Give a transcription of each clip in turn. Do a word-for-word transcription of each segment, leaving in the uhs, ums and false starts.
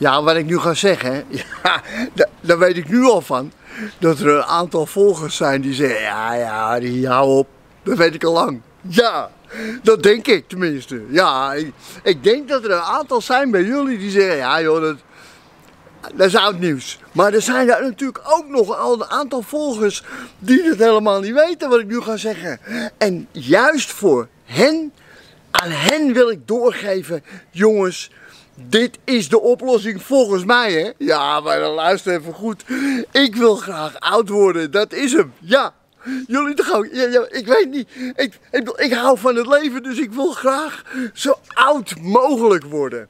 Ja, wat ik nu ga zeggen, ja, daar weet ik nu al van, dat er een aantal volgers zijn die zeggen, ja, ja, die hou op, dat weet ik al lang. Ja, dat denk ik tenminste. Ja, ik, ik denk dat er een aantal zijn bij jullie die zeggen, ja joh, dat, dat is oud nieuws. Maar er zijn daar natuurlijk ook nog al een aantal volgers die dat helemaal niet weten wat ik nu ga zeggen. En juist voor hen, aan hen wil ik doorgeven, jongens, dit is de oplossing volgens mij, hè? Ja, maar dan luister even goed. Ik wil graag oud worden, dat is hem. Ja, jullie toch ook? Ja, ja, ik weet niet. Ik, ik, ik hou van het leven, dus ik wil graag zo oud mogelijk worden.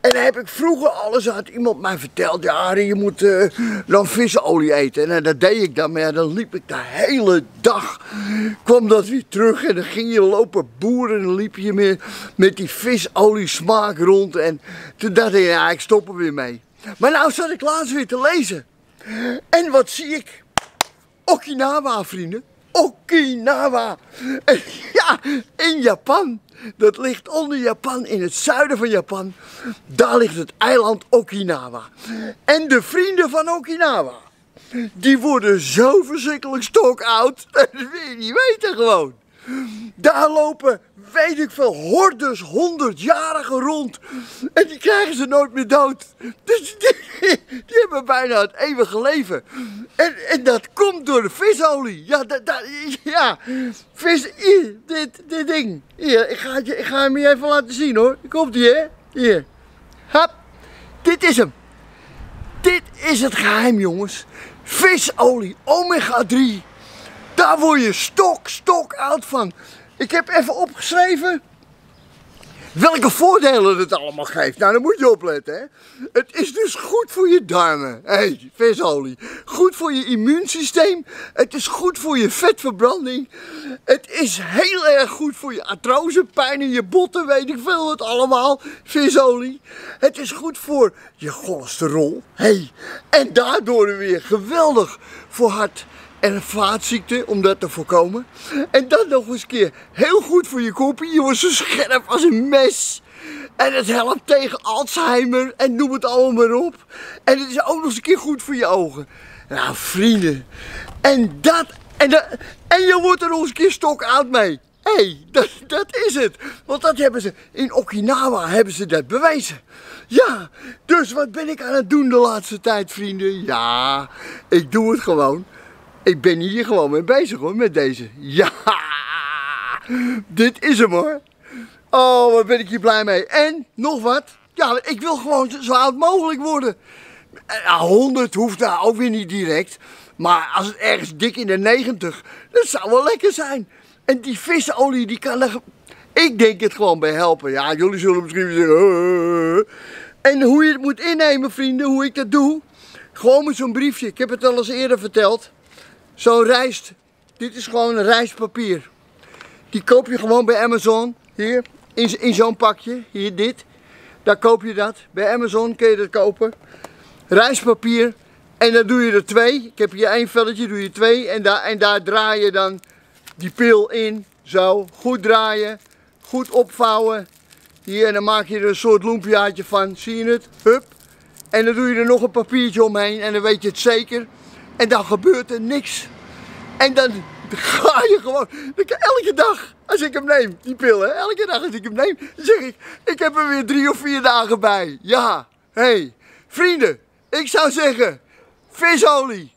En daar heb ik vroeger alles had iemand mij verteld. Ja, Harry, je moet uh, dan visolie eten. En dat deed ik dan, maar ja, dan liep ik de hele dag. Kwam dat weer terug en dan ging je lopen boeren en dan liep je met, met die visolie smaak rond. En toen dacht ik, ja, ik stop er weer mee. Maar nou zat ik laatst weer te lezen. En wat zie ik? Okinawa, vrienden. Okinawa. En ja, in Japan. Dat ligt onder Japan, in het zuiden van Japan. Daar ligt het eiland Okinawa. En de vrienden van Okinawa, die worden zo verschrikkelijk stokoud. Dat wil je niet weten gewoon. Daar lopen, weet ik veel, hordes, honderdjarigen rond. En die krijgen ze nooit meer dood. Dus die, die hebben bijna het eeuwige leven. En, en dat komt door de visolie. Ja, dat, dat, ja. Vis, hier, dit, dit ding. Hier, ik ga, ik ga hem je even laten zien hoor. Komt ie, hè? Hier. Hap. Dit is hem. Dit is het geheim, jongens. Visolie, omega drie. Daar word je stok, stok oud van. Ik heb even opgeschreven welke voordelen het allemaal geeft. Nou, dan moet je opletten, hè. Het is dus goed voor je darmen. Hé, hey, visolie. Goed voor je immuunsysteem. Het is goed voor je vetverbranding. Het is heel erg goed voor je artrose, pijn in je botten, weet ik veel wat allemaal. Visolie. Het is goed voor je cholesterol. Hé, hey. En daardoor weer geweldig voor hart- en vaatziekten, om dat te voorkomen. En dat nog eens een keer heel goed voor je koppie. Je wordt zo scherp als een mes. En het helpt tegen Alzheimer en noem het allemaal maar op. En het is ook nog eens een keer goed voor je ogen. Nou, vrienden. En dat, en dat, en je wordt er nog eens een keer stokoud mee. Hé, hey, dat, dat is het. Want dat hebben ze, in Okinawa hebben ze dat bewezen. Ja, dus wat ben ik aan het doen de laatste tijd, vrienden? Ja, ik doe het gewoon. Ik ben hier gewoon mee bezig hoor, met deze. Ja, dit is hem hoor. Oh, wat ben ik hier blij mee. En, nog wat. Ja, ik wil gewoon zo oud mogelijk worden. honderd hoeft daar ook weer niet direct. Maar als het ergens dik in de negentig, dat zou wel lekker zijn. En die visolie, die kan er, ik denk het gewoon bij helpen. Ja, jullie zullen misschien zeggen. En hoe je het moet innemen, vrienden, hoe ik dat doe. Gewoon met zo'n briefje. Ik heb het al eens eerder verteld. Zo'n rijst, dit is gewoon een rijstpapier. Die koop je gewoon bij Amazon, hier, in, in zo'n pakje, hier dit. Daar koop je dat, bij Amazon kun je dat kopen. Rijstpapier, en dan doe je er twee. Ik heb hier één velletje, doe je twee. En, da en daar draai je dan die pil in, zo. Goed draaien, goed opvouwen. Hier, en dan maak je er een soort lumpiaatje van, zie je het? Hup. En dan doe je er nog een papiertje omheen en dan weet je het zeker. En dan gebeurt er niks. En dan ga je gewoon. Elke dag als ik hem neem, die pillen, elke dag als ik hem neem, dan zeg ik, ik heb er weer drie of vier dagen bij. Ja, hé. Hey. Vrienden, ik zou zeggen, visolie.